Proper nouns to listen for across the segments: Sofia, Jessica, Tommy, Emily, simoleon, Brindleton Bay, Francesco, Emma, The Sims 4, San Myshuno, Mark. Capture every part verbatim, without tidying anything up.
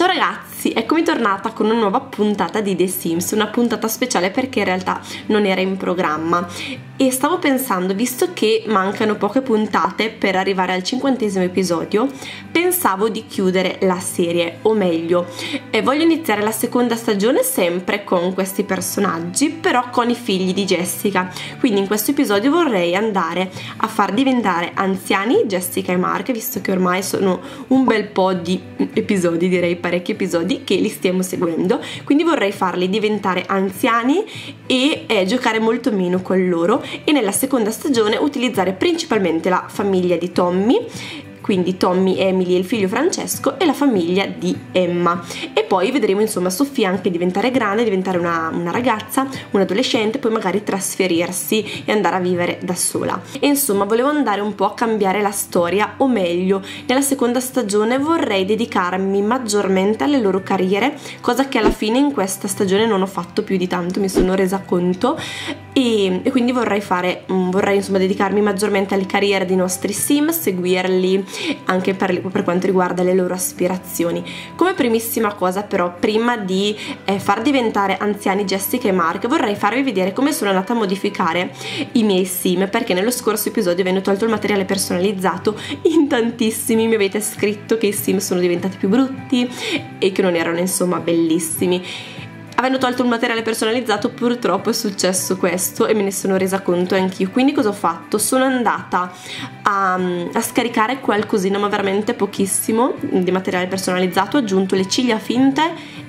Ciao ragazzi, eccomi tornata con una nuova puntata di The Sims, una puntata speciale perché in realtà non era in programma e stavo pensando, visto che mancano poche puntate per arrivare al cinquantesimo episodio, pensavo di chiudere la serie, o meglio, eh, voglio iniziare la seconda stagione sempre con questi personaggi, però con i figli di Jessica, quindi in questo episodio vorrei andare a far diventare anziani Jessica e Mark, visto che ormai sono un bel po' di episodi, direi parecchi episodi che li stiamo seguendo, quindi vorrei farli diventare anziani e eh, giocare molto meno con loro, e nella seconda stagione utilizzare principalmente la famiglia di Tommy, quindi Tommy, Emily e il figlio Francesco, e la famiglia di Emma, e poi vedremo insomma Sofia anche diventare grande, diventare una, una ragazza, un adolescente, poi magari trasferirsi e andare a vivere da sola. E insomma volevo andare un po' a cambiare la storia, o meglio nella seconda stagione vorrei dedicarmi maggiormente alle loro carriere, cosa che alla fine in questa stagione non ho fatto più di tanto, mi sono resa conto, e, e quindi vorrei fare vorrei insomma dedicarmi maggiormente alle carriere dei nostri Sim, seguirli anche per, per quanto riguarda le loro aspirazioni. Come primissima cosa però, prima di eh, far diventare anziani Jessica e Mark, vorrei farvi vedere come sono andata a modificare i miei Sim, perché nello scorso episodio avendo tolto il materiale personalizzato in tantissimi mi avete scritto che i Sim sono diventati più brutti e che non erano insomma bellissimi. Avendo tolto il materiale personalizzato purtroppo è successo questo e me ne sono resa conto anch'io, quindi cosa ho fatto? Sono andata a, a scaricare qualcosina, ma veramente pochissimo, di materiale personalizzato, ho aggiunto le ciglia finte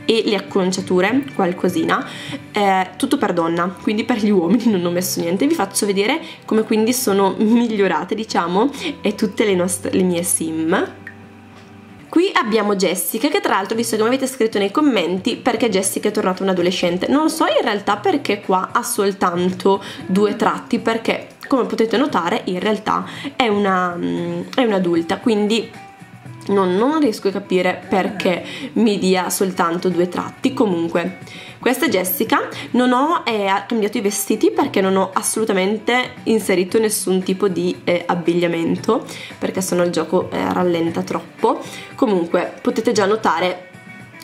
e le acconciature, qualcosina, eh, tutto per donna, quindi per gli uomini non ho messo niente. Vi faccio vedere come quindi sono migliorate, diciamo, e tutte le, nostre, le mie Sim. Qui abbiamo Jessica, che tra l'altro, visto che mi avete scritto nei commenti perché Jessica è tornata un'adolescente, non so in realtà perché qua ha soltanto due tratti, perché come potete notare in realtà è una, è un'adulta, quindi non, non riesco a capire perché mi dia soltanto due tratti. Comunque questa è Jessica, non ho eh, cambiato i vestiti perché non ho assolutamente inserito nessun tipo di eh, abbigliamento, perché sennò il gioco eh, rallenta troppo. Comunque potete già notare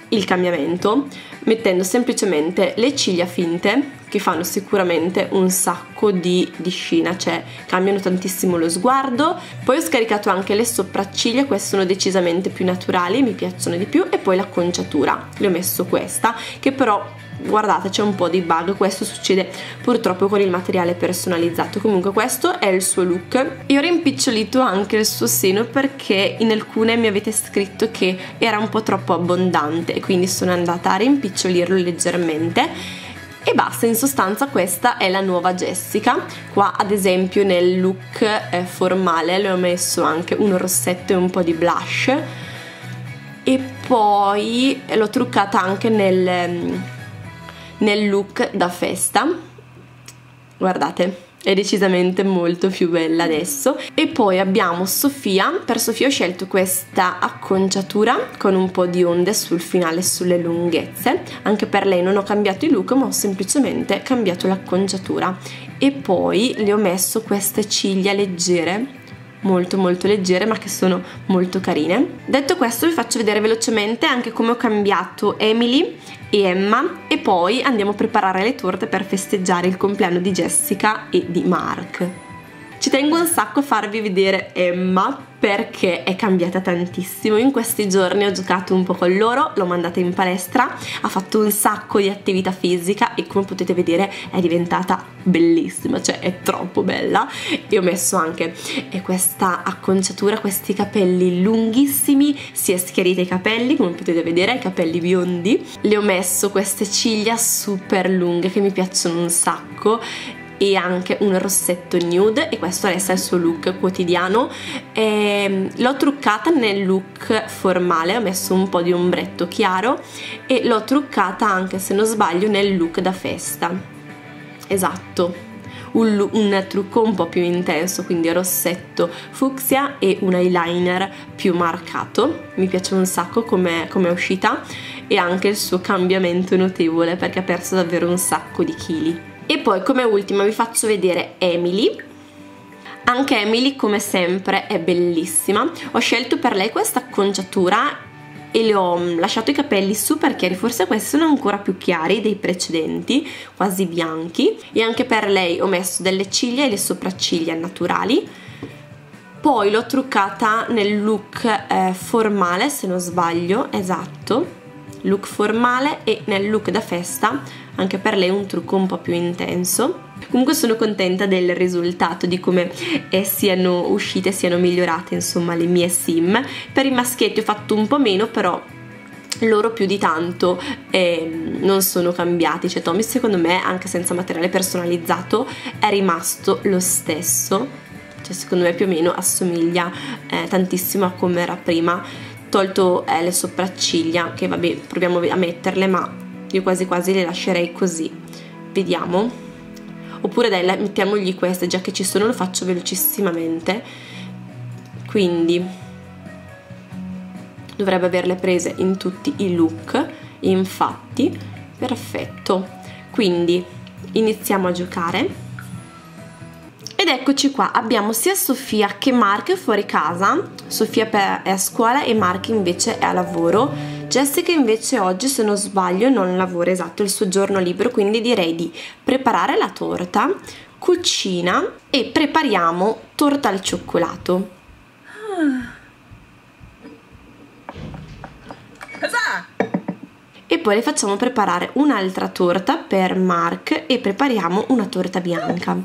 il cambiamento mettendo semplicemente le ciglia finte, che fanno sicuramente un sacco di, di scena, cioè cambiano tantissimo lo sguardo. Poi ho scaricato anche le sopracciglia, queste sono decisamente più naturali, mi piacciono di più, e poi l'acconciatura, le ho messo questa, che però guardate c'è un po' di bug, questo succede purtroppo con il materiale personalizzato. Comunque questo è il suo look, e ho rimpicciolito anche il suo seno perché in alcune mi avete scritto che era un po' troppo abbondante, e quindi sono andata a rimpicciolirlo leggermente. E basta, in sostanza questa è la nuova Jessica. Qua ad esempio nel look eh, formale le ho messo anche un rossetto e un po' di blush, e poi l'ho truccata anche nel, nel look da festa, guardate è decisamente molto più bella adesso. E poi abbiamo Sofia, per Sofia ho scelto questa acconciatura con un po' di onde sul finale, sulle lunghezze, anche per lei non ho cambiato il look ma ho semplicemente cambiato l'acconciatura, e poi le ho messo queste ciglia leggere, molto molto leggere, ma che sono molto carine. Detto questo vi faccio vedere velocemente anche come ho cambiato Emily e Emma, e poi andiamo a preparare le torte per festeggiare il compleanno di Jessica e di Mark. Ci tengo un sacco a farvi vedere Emma perché è cambiata tantissimo, in questi giorni ho giocato un po' con loro, l'ho mandata in palestra, ha fatto un sacco di attività fisica e come potete vedere è diventata bellissima, cioè è troppo bella. E ho messo anche questa acconciatura, questi capelli lunghissimi, si è schiarita i capelli, come potete vedere, i capelli biondi, le ho messo queste ciglia super lunghe che mi piacciono un sacco, e anche un rossetto nude, e questo resta il suo look quotidiano. L'ho truccata nel look formale, ho messo un po' di ombretto chiaro, e l'ho truccata anche, se non sbaglio, nel look da festa, esatto, un, un trucco un po' più intenso, quindi rossetto fucsia e un eyeliner più marcato. Mi piace un sacco come è uscita, e anche il suo cambiamento notevole perché ha perso davvero un sacco di chili. E poi come ultima vi faccio vedere Emily. Anche Emily come sempre è bellissima, ho scelto per lei questa acconciatura e le ho lasciato i capelli super chiari, forse questi sono ancora più chiari dei precedenti, quasi bianchi, e anche per lei ho messo delle ciglia e le sopracciglia naturali. Poi l'ho truccata nel look eh, formale, se non sbaglio, esatto, look formale, e nel look da festa, anche per lei un trucco un po' più intenso. Comunque sono contenta del risultato, di come eh, siano uscite, siano migliorate insomma le mie sim. Per i maschietti ho fatto un po' meno, però loro più di tanto eh, non sono cambiati, cioè Tommy secondo me anche senza materiale personalizzato è rimasto lo stesso, cioè secondo me più o meno assomiglia eh, tantissimo a come era prima, tolto eh, le sopracciglia che vabbè proviamo a metterle, ma io quasi quasi le lascerei così, vediamo. Oppure dai, mettiamogli queste, già che ci sono lo faccio velocissimamente. Quindi dovrebbe averle prese in tutti i look, infatti, perfetto. Quindi iniziamo a giocare. Ed eccoci qua, abbiamo sia Sofia che Mark fuori casa. Sofia è a scuola e Mark invece è a lavoro. Jessica invece oggi, se non sbaglio, non lavora, esatto, il suo giorno libero, quindi direi di preparare la torta, cucina e prepariamo torta al cioccolato. Cosa? E poi le facciamo preparare un'altra torta per Mark e prepariamo una torta bianca.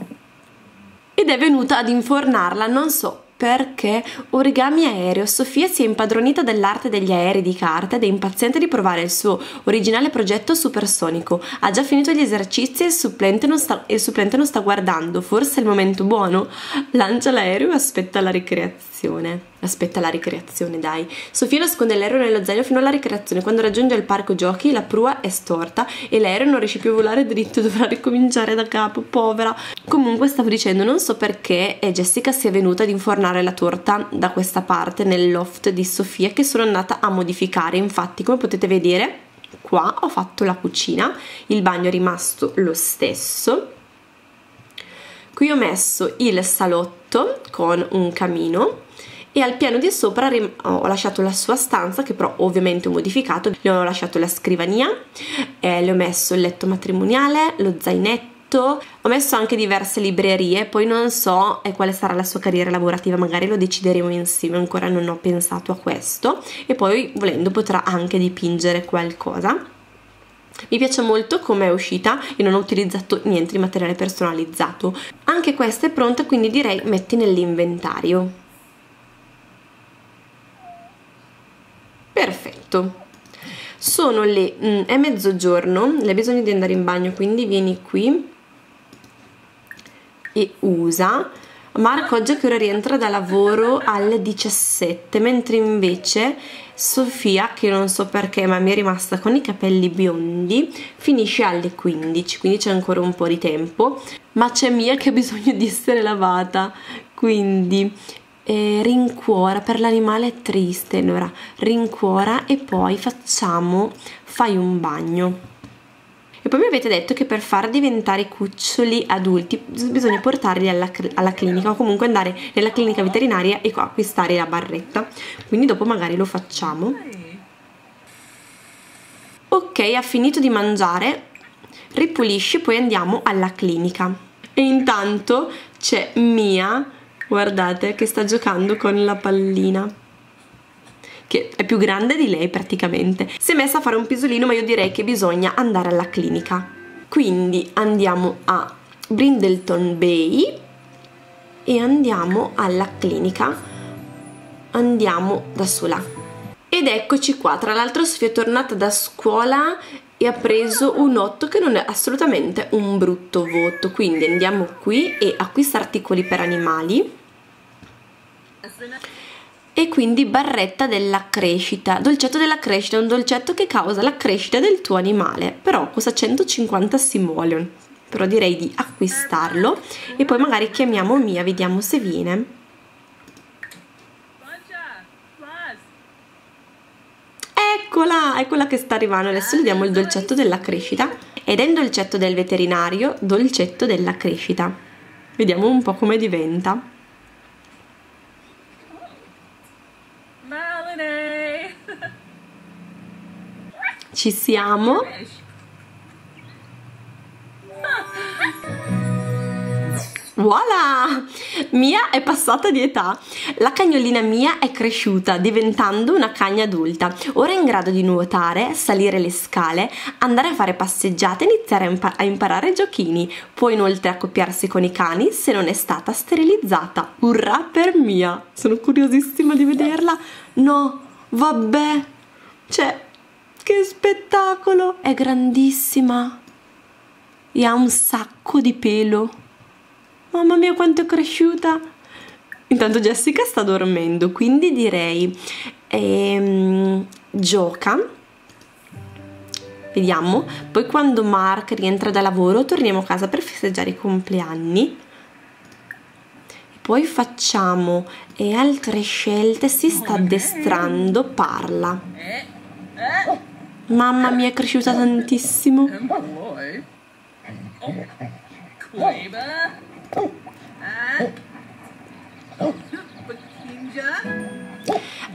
Ed è venuta ad infornarla, non so perché, origami aereo. Sofia si è impadronita dell'arte degli aerei di carta ed è impaziente di provare il suo originale progetto supersonico. Ha già finito gli esercizi e il supplente non sta, il supplente non sta guardando. Forse è il momento buono? Lancia l'aereo e aspetta la ricreazione. Aspetta la ricreazione, dai. Sofia nasconde l'aereo nello zaino fino alla ricreazione. Quando raggiunge il parco giochi la prua è storta e l'aereo non riesce più a volare dritto, dovrà ricominciare da capo, povera. Comunque stavo dicendo, non so perché Jessica sia venuta ad infornare la torta da questa parte nel loft di Sofia, che sono andata a modificare. Infatti, come potete vedere qua, ho fatto la cucina, il bagno è rimasto lo stesso, qui ho messo il salotto con un camino e al piano di sopra ho lasciato la sua stanza, che però ovviamente ho modificato, le ho lasciato la scrivania, eh, le ho messo il letto matrimoniale, lo zainetto. Ho messo anche diverse librerie, poi non so quale sarà la sua carriera lavorativa, magari lo decideremo insieme, ancora non ho pensato a questo. E poi volendo potrà anche dipingere qualcosa. Mi piace molto come è uscita e non ho utilizzato niente di materiale personalizzato. Anche questa è pronta, quindi direi metti nell'inventario. Perfetto. Sono le... Mm, è mezzogiorno, le hai bisogno di andare in bagno, quindi vieni qui e usa. Marco oggi che ora rientra da lavoro alle diciassette, mentre invece Sofia, che non so perché ma mi è rimasta con i capelli biondi, finisce alle quindici, quindi c'è ancora un po' di tempo. Ma c'è Mia che ha bisogno di essere lavata, quindi eh, rincuora, per l'animale è triste, allora rincuora e poi facciamo fai un bagno. E poi mi avete detto che per far diventare cuccioli adulti bisogna portarli alla, alla clinica, o comunque andare nella clinica veterinaria e acquistare la barretta, quindi dopo magari lo facciamo. Ok, ha finito di mangiare, ripulisci, poi andiamo alla clinica. E intanto c'è Mia, guardate, che sta giocando con la pallina, che è più grande di lei praticamente. Si è messa a fare un pisolino, ma io direi che bisogna andare alla clinica. Quindi andiamo a Brindleton Bay e andiamo alla clinica. Andiamo da sola. Ed eccoci qua, tra l'altro Sofia è tornata da scuola e ha preso un otto, che non è assolutamente un brutto voto. Quindi andiamo qui e acquista articoli per animali. E quindi barretta della crescita, dolcetto della crescita, un dolcetto che causa la crescita del tuo animale, però costa centocinquanta simoleon, però direi di acquistarlo. E poi magari chiamiamo Mia, vediamo se viene. Eccola, è quella che sta arrivando, adesso gli diamo il dolcetto della crescita, ed è il dolcetto del veterinario, dolcetto della crescita, vediamo un po' come diventa. Ci siamo. Voilà! Mia è passata di età. La cagnolina Mia è cresciuta, diventando una cagna adulta. Ora è in grado di nuotare, salire le scale, andare a fare passeggiate e iniziare a, impar a imparare giochini. Può inoltre accoppiarsi con i cani se non è stata sterilizzata. Urrà per Mia! Sono curiosissima di vederla. No, vabbè! Cioè, che spettacolo! È grandissima! E ha un sacco di pelo. Mamma mia quanto è cresciuta! Intanto Jessica sta dormendo, quindi direi ehm, gioca, vediamo, poi quando Mark rientra da lavoro torniamo a casa per festeggiare i compleanni, poi facciamo e altre scelte, si sta addestrando, parla. Mamma mia è cresciuta tantissimo.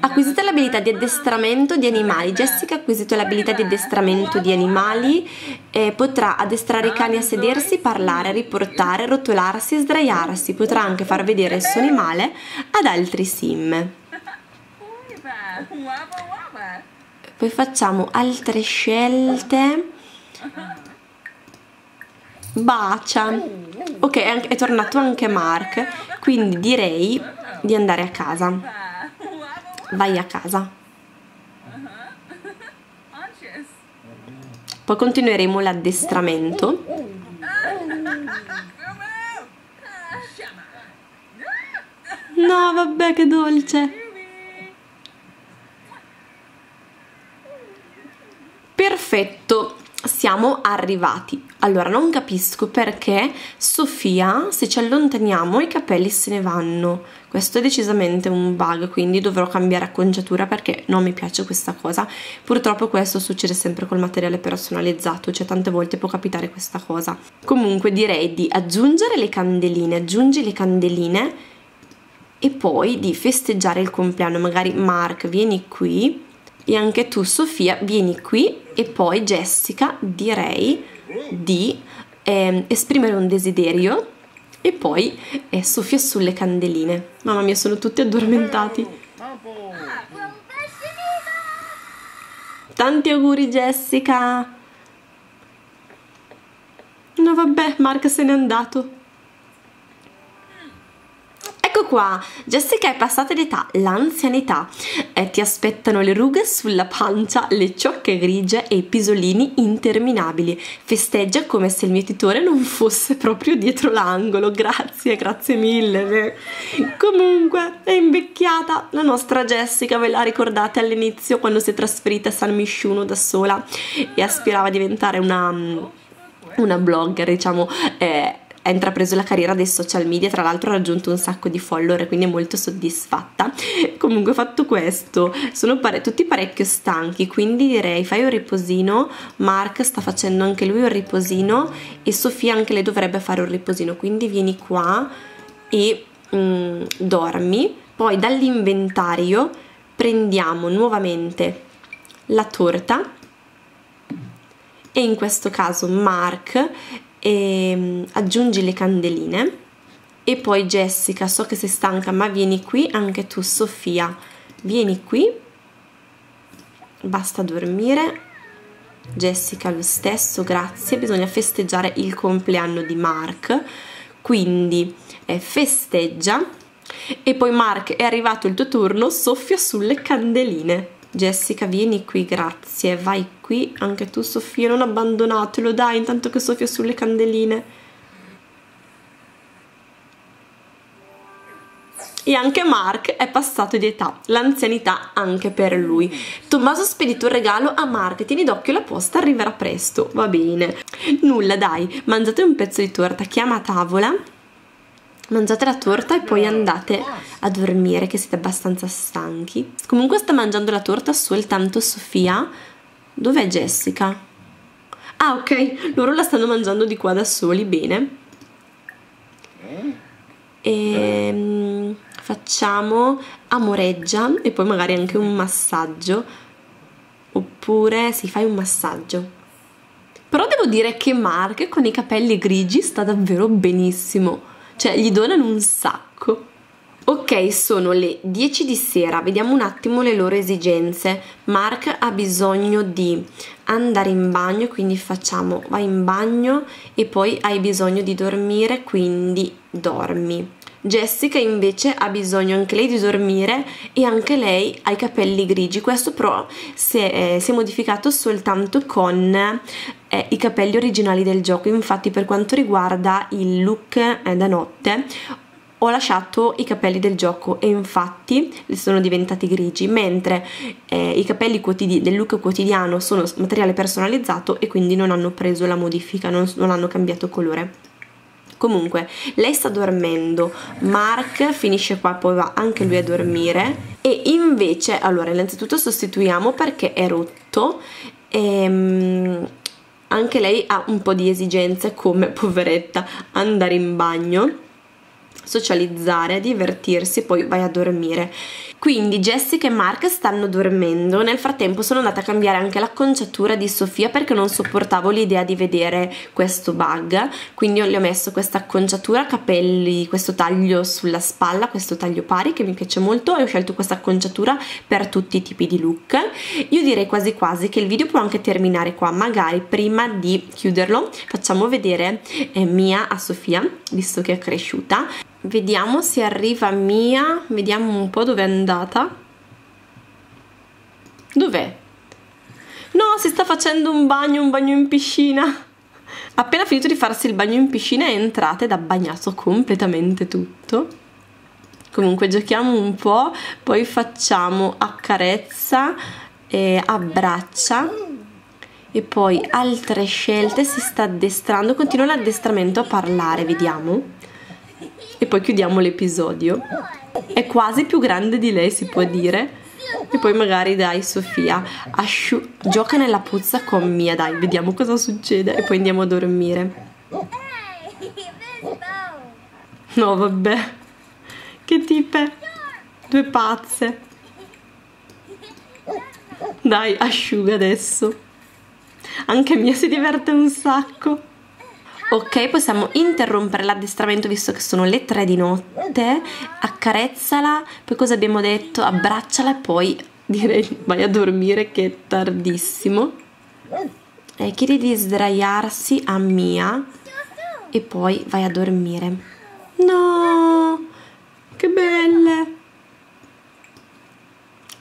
Acquisite l'abilità di addestramento di animali. Jessica ha acquisito l'abilità di addestramento di animali e potrà addestrare i cani a sedersi, parlare, riportare, rotolarsi e sdraiarsi. Potrà anche far vedere il suo animale ad altri sim. Poi facciamo altre scelte. Bacia. Ok, è tornato anche Mark, quindi direi di andare a casa. Vai a casa. Poi continueremo l'addestramento. No, vabbè, che dolce. Perfetto. Siamo arrivati. Allora non capisco perché Sofia, se ci allontaniamo i capelli se ne vanno. Questo è decisamente un bug, quindi dovrò cambiare acconciatura perché non mi piace questa cosa. Purtroppo questo succede sempre col materiale personalizzato, cioè tante volte può capitare questa cosa. Comunque direi di aggiungere le candeline, aggiungi le candeline e poi di festeggiare il compleanno. Magari Mark vieni qui. E anche tu Sofia vieni qui e poi Jessica direi di eh, esprimere un desiderio e poi eh, Sofia sulle candeline. Mamma mia sono tutti addormentati. Tanti auguri Jessica. No vabbè Mark se n'è andato. Ecco qua, Jessica è passata d'età, l'anzianità, eh, ti aspettano le rughe sulla pancia, le ciocche grigie e i pisolini interminabili, festeggia come se il mietitore non fosse proprio dietro l'angolo, grazie, grazie mille, comunque è invecchiata la nostra Jessica, ve la ricordate all'inizio quando si è trasferita a San Myshuno da sola e aspirava a diventare una, una blogger, diciamo, eh, ha intrapreso la carriera dei social media, tra l'altro ha raggiunto un sacco di follower, quindi è molto soddisfatta. Comunque fatto questo, sono pare tutti parecchio stanchi, quindi direi fai un riposino, Mark sta facendo anche lui un riposino e Sofia anche lei dovrebbe fare un riposino, quindi vieni qua e mm, dormi. Poi dall'inventario prendiamo nuovamente la torta e in questo caso Mark... E aggiungi le candeline e poi Jessica so che sei stanca ma vieni qui, anche tu Sofia vieni qui, basta dormire, Jessica lo stesso, grazie, bisogna festeggiare il compleanno di Mark, quindi eh, festeggia e poi Mark è arrivato il tuo turno, soffia sulle candeline. Jessica vieni qui, grazie, vai qui, anche tu Sofia, non abbandonatelo, dai, intanto che soffia sulle candeline. E anche Mark è passato di età, l'anzianità anche per lui. Tommaso ha spedito un regalo a Mark, tieni d'occhio la posta, arriverà presto, va bene. Nulla dai, mangiate un pezzo di torta, chiama a tavola. Mangiate la torta e poi andate a dormire che siete abbastanza stanchi. Comunque sta mangiando la torta soltanto Sofia. Dov'è Jessica? Ah ok, loro la stanno mangiando di qua da soli, bene. E facciamo amoreggia e poi magari anche un massaggio. oppure si fai un massaggio. Però devo dire che Mark con i capelli grigi sta davvero benissimo, cioè gli donano un sacco. Ok, sono le dieci di sera, vediamo un attimo le loro esigenze. Mark ha bisogno di andare in bagno, quindi facciamo vai in bagno, e poi hai bisogno di dormire, quindi dormi. Jessica invece ha bisogno anche lei di dormire e anche lei ha i capelli grigi, questo però si è, eh, si è modificato soltanto con eh, i capelli originali del gioco. Infatti per quanto riguarda il look eh, da notte ho lasciato i capelli del gioco e infatti sono diventati grigi, mentre eh, i capelli del look quotidiano sono materiale personalizzato e quindi non hanno preso la modifica, non, non hanno cambiato colore. Comunque lei sta dormendo, Mark finisce qua, poi va anche lui a dormire. E invece, allora, innanzitutto sostituiamo perché è rotto e anche lei ha un po' di esigenze come poveretta, andare in bagno, socializzare, divertirsi, poi vai a dormire. Quindi Jessica e Mark stanno dormendo. Nel frattempo sono andata a cambiare anche l'acconciatura di Sofia perché non sopportavo l'idea di vedere questo bug, quindi io le ho messo questa acconciatura, capelli, questo taglio sulla spalla, questo taglio pari che mi piace molto, e ho scelto questa acconciatura per tutti i tipi di look. Io direi quasi quasi che il video può anche terminare qua, magari prima di chiuderlo facciamo vedere eh, Mia a Sofia, visto che è cresciuta. Vediamo se arriva Mia, vediamo un po' dove è andata. Dov'è? No, si sta facendo un bagno, un bagno in piscina. Appena finito di farsi il bagno in piscina è entrata ed ha bagnato completamente tutto. Comunque giochiamo un po', poi facciamo accarezza, eh, abbraccia e poi altre scelte. Si sta addestrando, continua l'addestramento a parlare, vediamo. E poi chiudiamo l'episodio. È quasi più grande di lei, si può dire. E poi magari dai Sofia, asciu- gioca nella puzza con Mia, dai, vediamo cosa succede. E poi andiamo a dormire. No vabbè, che tipe, due pazze. Dai, asciuga adesso. Anche Mia si diverte un sacco. Ok, possiamo interrompere l'addestramento visto che sono le tre di notte. Accarezzala, poi cosa abbiamo detto? Abbracciala e poi direi vai a dormire che è tardissimo. Eh, chiedi di sdraiarsi a Mia e poi vai a dormire. No, che belle!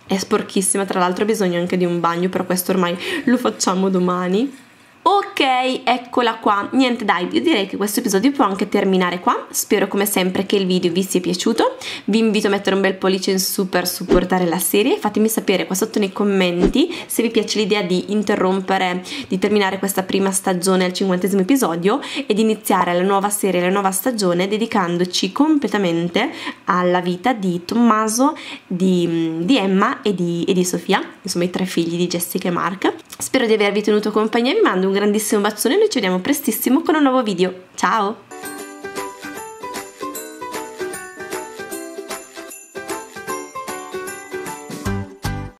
È sporchissima, tra l'altro ha bisogno anche di un bagno, però questo ormai lo facciamo domani. Ok, eccola qua. Niente dai, io direi che questo episodio può anche terminare qua. Spero come sempre che il video vi sia piaciuto. Vi invito a mettere un bel pollice in su per supportare la serie. Fatemi sapere qua sotto nei commenti se vi piace l'idea di interrompere, di terminare questa prima stagione al cinquantesimo episodio e di iniziare la nuova serie, la nuova stagione dedicandoci completamente alla vita di Tommaso, di, di Emma e di, e di Sofia, insomma i tre figli di Jessica e Mark. Spero di avervi tenuto compagnia, vi mando un grandissimo bacione e noi ci vediamo prestissimo con un nuovo video. Ciao!